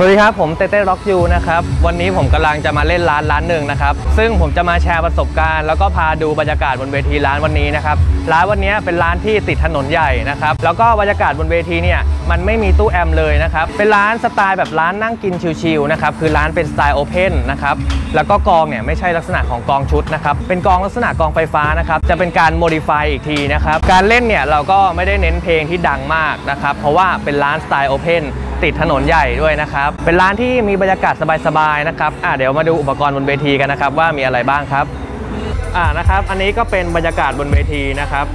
สวัสดีครับผมเต้เต้ร็อกยูนะครับวันนี้ผมกำลังจะมาเล่นร้านหนึ่งนะครับซึ่งผมจะมาแชร์ประสบการณ์แล้วก็พาดูบรรยากาศบนเวทีร้านวันนี้นะครับร้านวันนี้เป็นร้านที่ติดถนนใหญ่นะครับแล้วก็บรรยากาศบนเวทีเนี่ยมันไม่มีตู้แอมเลยนะครับเป็นร้านสไตล์แบบร้านนั่งกินชิลๆนะครับคือร้านเป็นสไตล์โอเพนนะครับแล้วก็กองเนี่ยไม่ใช่ลักษณะของกองชุดนะครับเป็นกองลักษณะกองไฟฟ้านะครับจะเป็นการโมดิฟายอีกทีนะครับการเล่นเนี่ยเราก็ไม่ได้เน้นเพลงที่ดังมากนะครับเพราะว่าเป็นร้านสไตล์โอเพนติดถนนใหญ่ด้วยนะครับเป็นร้านที่มีบรรยากาศสบายๆนะครับเดี๋ยวมาดูอุปกรณ์บนเวทีกันนะครับว่ามีอะไรบ้างครับนะครับอันนี้ก็เป็นบรรยากาศบนเวทีนะครับ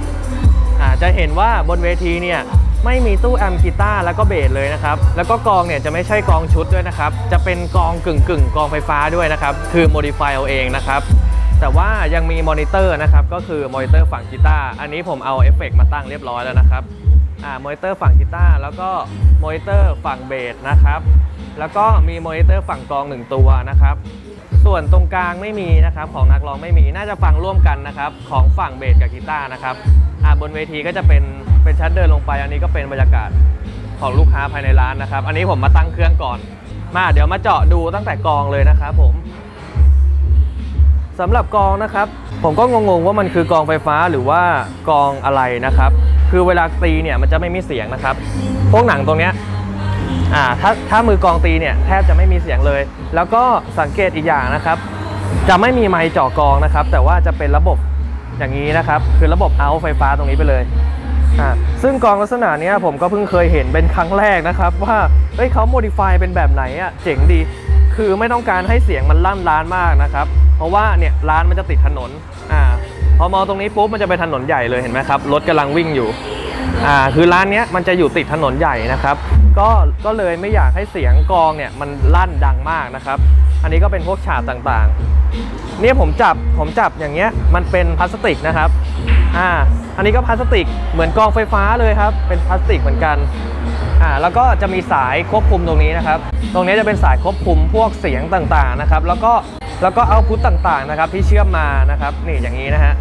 จะเห็นว่าบนเวทีเนี่ยไม่มีตู้แอมกีตาร์แล้วก็เบสเลยนะครับแล้วก็กองเนี่ยจะไม่ใช่กองชุดด้วยนะครับจะเป็นกองกึ่งกองไฟฟ้าด้วยนะครับคือโมดิฟายเอาเองนะครับแต่ว่ายังมีมอนิเตอร์นะครับก็คือมอนิเตอร์ฝั่งกีตาร์อันนี้ผมเอาเอฟเฟกต์มาตั้งเรียบร้อยแล้วนะครับมอนิเตอร์ฝั่งกีตาร์แล้วก็มอนิเตอร์ฝั่งเบสนะครับแล้วก็มีมอนิเตอร์ฝั่งกอง1ตัวนะครับส่วนตรงกลางไม่มีนะครับของนักร้องไม่มีน่าจะฟังร่วมกันนะครับของฝั่งเบสกับกีตาร์นะครับบนเวทีก็จะเป็นชั้นเดินลงไปอันนี้ก็เป็นบรรยากาศของลูกค้าภายในร้านนะครับอันนี้ผมมาตั้งเครื่องก่อนเดี๋ยวมาเจาะดูตั้งแต่กองเลยนะครับผมสำหรับกองนะครับผมก็งงๆว่ามันคือกองไฟฟ้าหรือว่ากองอะไรนะครับคือเวลาตีเนี่ยมันจะไม่มีเสียงนะครับพวกหนังตรงเนี้ยถ้ามือกองตีเนี่ยแทบจะไม่มีเสียงเลยแล้วก็สังเกตอีกอย่างนะครับจะไม่มีไมค์เจาะกองนะครับแต่ว่าจะเป็นระบบอย่างนี้นะครับคือระบบเอาไฟฟ้าตรงนี้ไปเลยซึ่งกองลักษณะนี้ผมก็เพิ่งเคยเห็นเป็นครั้งแรกนะครับว่าเขาโมดิฟายเป็นแบบไหนเจ๋งดีคือไม่ต้องการให้เสียงมันลั่นร้านมากนะครับเพราะว่าเนี่ยร้านมันจะติดถนนพอมองตรงนี้ปุ๊บมันจะเป็นถนนใหญ่เลยเห็นไหมครับรถกำลังวิ่งอยู่คือร้านนี้มันจะอยู่ติดถนนใหญ่นะครับก็เลยไม่อยากให้เสียงกองเนี่ยมันลั่นดังมากนะครับอันนี้ก็เป็นพวกฉากต่างๆเนี่ยผมจับอย่างเงี้ยมันเป็นพลาสติกนะครับอันนี้ก็พลาสติกเหมือนกองไฟฟ้าเลยครับเป็นพลาสติกเหมือนกันแล้วก็จะมีสายควบคุมตรงนี้นะครับตรงนี้จะเป็นสายควบคุมพวกเสียงต่างๆนะครับแล้วก็เอาพุทต่างๆนะครับที่เชื่อมมานะครับนี่อย่างนี้นะฮะ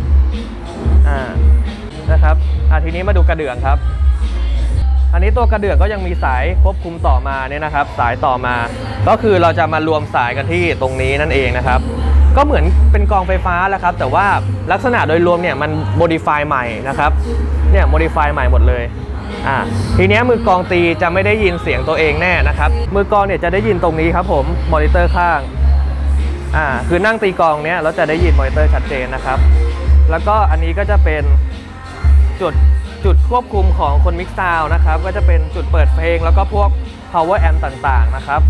นะครับทีนี้มาดูกระเดื่องครับอันนี้ตัวกระเดื่องก็ยังมีสายควบคุมต่อมาเนี่ยนะครับสายต่อมาก็คือเราจะมารวมสายกันที่ตรงนี้นั่นเองนะครับก็เหมือนเป็นกองไฟฟ้าแล้วครับแต่ว่าลักษณะโดยรวมเนี่ยมันโมดิฟายใหม่นะครับเนี่ยโมดิฟายใหม่หมดเลยทีนี้มือกองตีจะไม่ได้ยินเสียงตัวเองแน่นะครับมือกองเนี่ยจะได้ยินตรงนี้ครับผมมอนิเตอร์ข้างคือนั่งตีกองเนี้ยแล้วจะได้ยินมอนิเตอร์ชัดเจนนะครับแล้วก็อันนี้ก็จะเป็นจุดควบคุมของคนมิกซ์ซาวด์นะครับก็จะเป็นจุดเปิดเพลงแล้วก็พวก power amp ต่างๆนะครับ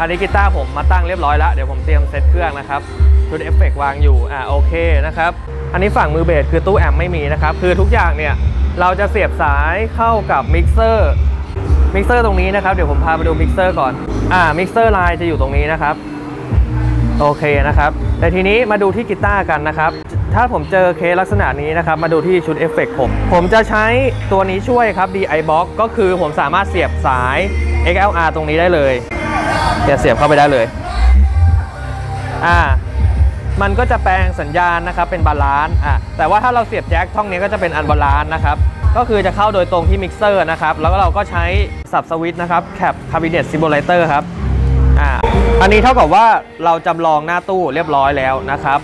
อันนี้กีตาร์ผมมาตั้งเรียบร้อยแล้วเดี๋ยวผมเตรียมเซตเครื่องนะครับชุดเอฟเฟกต์วางอยู่โอเคนะครับอันนี้ฝั่งมือเบสคือตู้แอมไม่มีนะครับคือทุกอย่างเนี่ยเราจะเสียบสายเข้ากับมิกเซอร์ตรงนี้นะครับเดี๋ยวผมพาไปดูมิกเซอร์ก่อนมิกเซอร์ไลน์จะอยู่ตรงนี้นะครับโอเคนะครับแต่ทีนี้มาดูที่กีตาร์กันนะครับถ้าผมเจอเคสลักษณะนี้นะครับมาดูที่ชุดเอฟเฟกต์ผมจะใช้ตัวนี้ช่วยครับ D-I Box ก็คือผมสามารถเสียบสาย XLR ตรงนี้ได้เลยเสียบเข้าไปได้เลยมันก็จะแปลงสัญญาณนะครับเป็นบาลานซ์แต่ว่าถ้าเราเสียบแจ็คช่องนี้ก็จะเป็นอันบาลานซ์นะครับก็คือจะเข้าโดยตรงที่มิกเซอร์นะครับแล้วก็เราก็ใช้สับสวิตช์นะครับแคปคาบิเนตซิมโบไลเตอร์ครับอันนี้เท่ากับว่าเราจำลองหน้าตู้เรียบร้อยแล้วนะครับ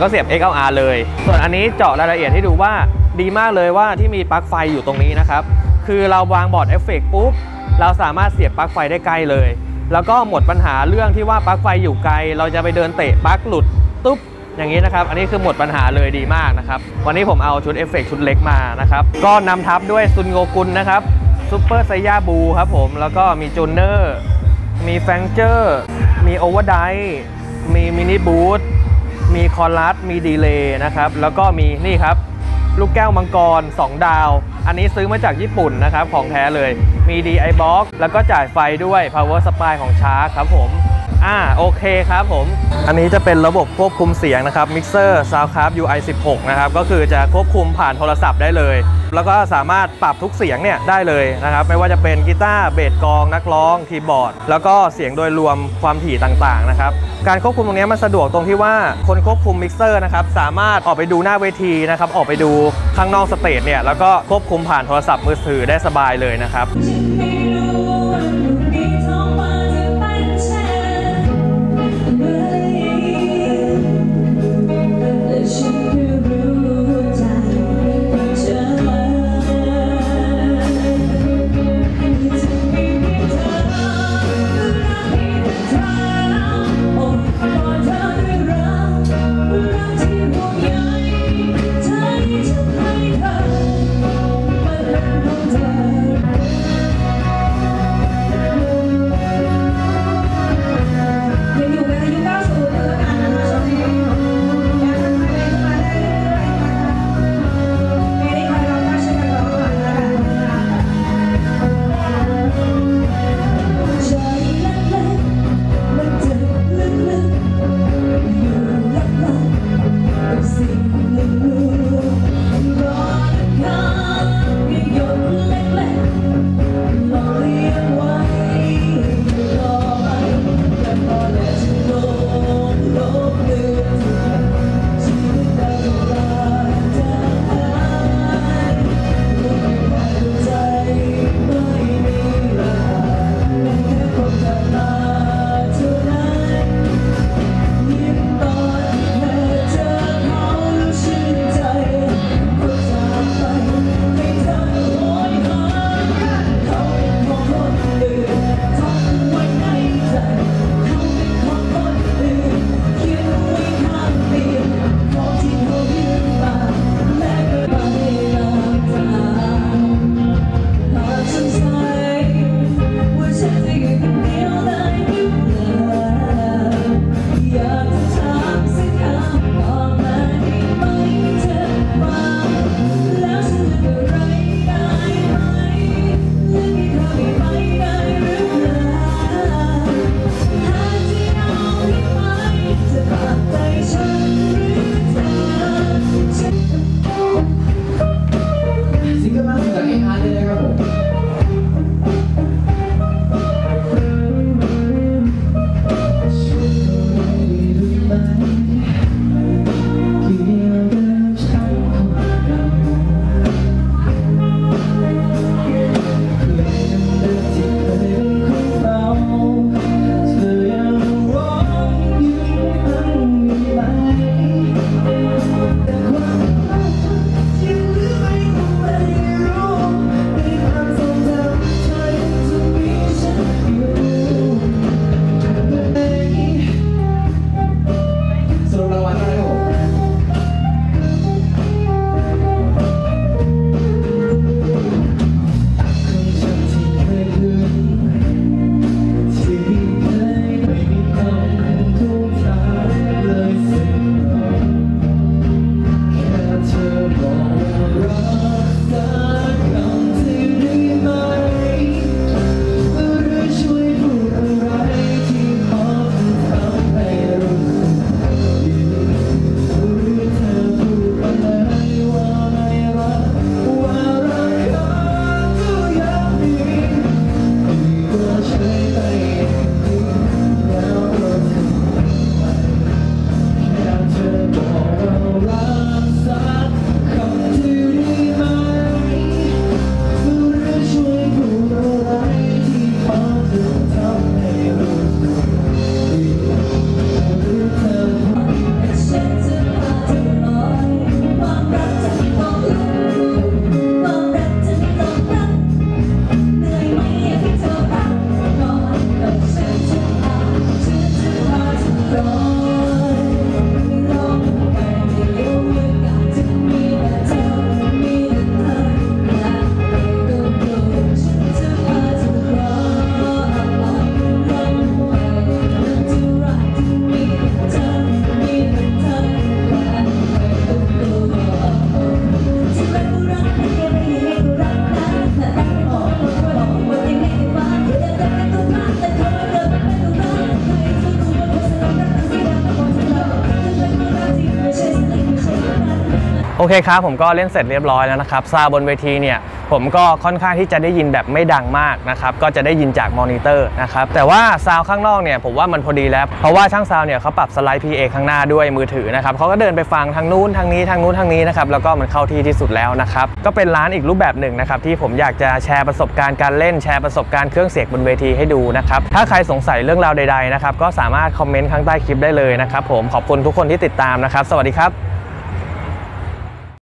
ก็เสียบ XLR เลยส่วนอันนี้เจาะรายละเอียดให้ดูว่าดีมากเลยว่าที่มีปลั๊กไฟอยู่ตรงนี้นะครับคือเราวางบอร์ดเอฟเฟกต์ปุ๊บเราสามารถเสียบปลั๊กไฟได้ใกล้เลยแล้วก็หมดปัญหาเรื่องที่ว่าปลั๊กไฟอยู่ไกลเราจะไปเดินเตะปลั๊กหลุดตุ๊บอย่างนี้นะครับอันนี้คือหมดปัญหาเลยดีมากนะครับวันนี้ผมเอาชุดเอฟเฟกต์ชุดเล็กมานะครับก็นำทับด้วยซุนโงกุลนะครับซูเปอร์ไซย่าบูครับผมแล้วก็มีจูเนอร์มีแฟงเจอร์มีโอเวอร์ไดร์มีมินิบูทมีคอรัสมีดีเลย์นะครับแล้วก็มีนี่ครับลูกแก้วมังกร2ดาวอันนี้ซื้อมาจากญี่ปุ่นนะครับของแท้เลยมี D-I Box แล้วก็จ่ายไฟด้วย Power Supply ของชาร์คครับผมโอเคครับผมอันนี้จะเป็นระบบควบคุมเสียงนะครับ Mixer Soundcraft UI16 นะครับก็คือจะควบคุมผ่านโทรศัพท์ได้เลยแล้วก็สามารถปรับทุกเสียงเนี่ยได้เลยนะครับไม่ว่าจะเป็นกีตาร์เบสกองนักร้องคีย์บอร์ดแล้วก็เสียงโดยรวมความถี่ต่างๆนะครับการควบคุมตรงนี้มันสะดวกตรงที่ว่าคนควบคุมมิกเซอร์นะครับสามารถออกไปดูหน้าเวทีนะครับออกไปดูข้างนอกสเตจเนี่ยแล้วก็ควบคุมผ่านโทรศัพท์มือถือได้สบายเลยนะครับ โอเคครับผมก็เล่นเสร็จเรียบร้อยแล้วนะครับซาวบนเวทีเนี่ยผมก็ค่อนข้างที่จะได้ยินแบบไม่ดังมากนะครับก็จะได้ยินจากมอนิเตอร์นะครับแต่ว่าซาวข้างนอกเนี่ยผมว่ามันพอดีแล้วเพราะว่าช่างซาวเนี่ยเขาปรับสไลด์ PA ข้างหน้าด้วยมือถือนะครับเขาก็เดินไปฟังทางนู้นทางนี้ทางนู้นทางนี้นะครับแล้วก็มันเข้าที่ที่สุดแล้วนะครับก็เป็นร้านอีกรูปแบบหนึ่งนะครับที่ผมอยากจะแชร์ประสบการณ์การเล่นแชร์ประสบการณ์เครื่องเสียงบนเวทีให้ดูนะครับถ้าใครสงสัยเรื่องราวใดๆนะครับก็สามารถคอมเมนต์ข้างใต้คลิปได้เลยนะครับผมขอบคุณทุกคนที่ติดตามนะครับสวัสดีครับ